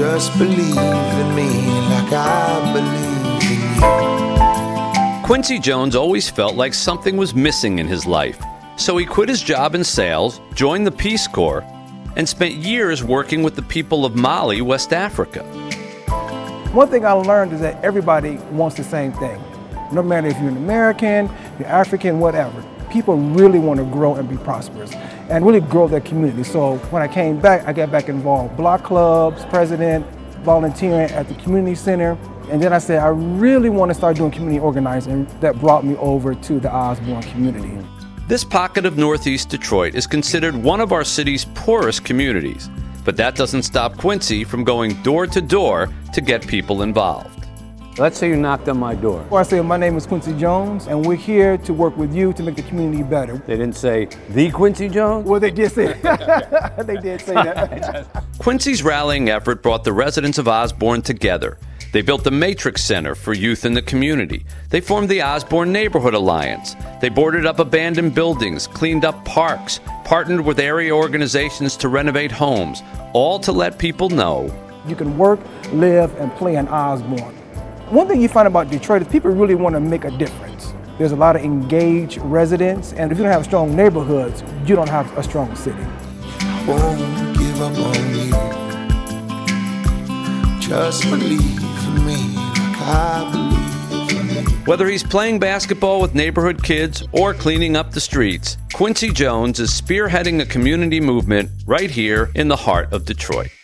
Just believe in me like I believe in you. Quincy Jones always felt like something was missing in his life, so he quit his job in sales, joined the Peace Corps, and spent years working with the people of Mali, West Africa. One thing I learned is that everybody wants the same thing. No matter if you're an American, you're African, whatever. People really want to grow and be prosperous and really grow their community. So when I came back, I got back involved. Block clubs, president, volunteering at the community center. And then I said, I really want to start doing community organizing. That brought me over to the Osborn community. This pocket of Northeast Detroit is considered one of our city's poorest communities. But that doesn't stop Quincy from going door to door to get people involved. Let's say you knocked on my door. Well, I say, my name is Quincy Jones, and we're here to work with you to make the community better. They didn't say, the Quincy Jones? Well, they did say that. They did say that. Quincy's rallying effort brought the residents of Osborn together. They built the Matrix Center for youth in the community. They formed the Osborn Neighborhood Alliance. They boarded up abandoned buildings, cleaned up parks, partnered with area organizations to renovate homes, all to let people know you can work, live, and play in Osborn. One thing you find about Detroit is people really want to make a difference. There's a lot of engaged residents, and if you don't have strong neighborhoods, you don't have a strong city. Won't give up on you. Just believe. Whether he's playing basketball with neighborhood kids or cleaning up the streets, Quincy Jones is spearheading a community movement right here in the heart of Detroit.